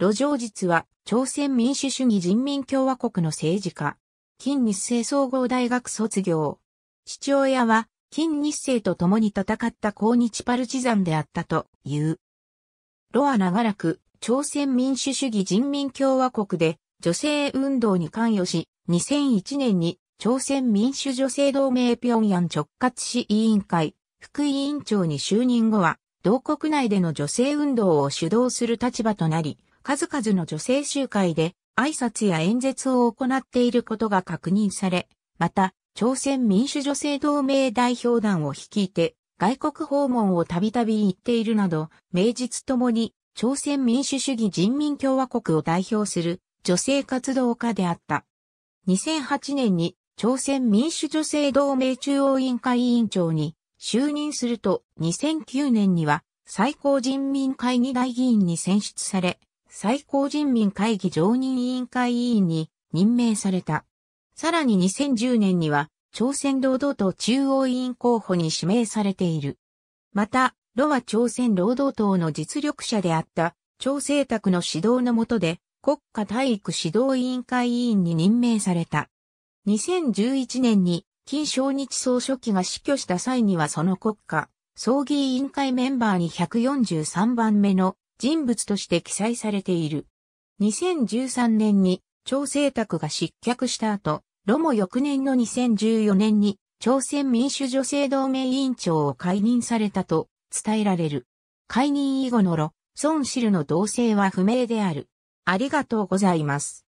盧成実は朝鮮民主主義人民共和国の政治家。金日成総合大学卒業。父親は金日成と共に戦った抗日パルチザンであったという。盧は長らく朝鮮民主主義人民共和国で女性運動に関与し、2001年に朝鮮民主女性同盟平壌直轄市委員会副委員長に就任後は、同国内での女性運動を主導する立場となり、数々の女性集会で挨拶や演説を行っていることが確認され、また、朝鮮民主女性同盟代表団を率いて、外国訪問をたびたび行っているなど、名実ともに、朝鮮民主主義人民共和国を代表する女性活動家であった。2008年に、朝鮮民主女性同盟中央委員会委員長に就任すると、2009年には、最高人民会議代議員に選出され、最高人民会議常任委員会委員に任命された。さらに2010年には朝鮮労働党中央委員候補に指名されている。また、盧は朝鮮労働党の実力者であった張成卓の指導の下で国家体育指導委員会委員に任命された。2011年に金正日総書記が死去した際にはその国家葬儀委員会メンバーに143番目の人物として記載されている。2013年に張成卓が失脚した後、盧も翌年の2014年に朝鮮民主女性同盟委員長を解任されたと伝えられる。解任以後の盧・孫氏の動静は不明である。ありがとうございます。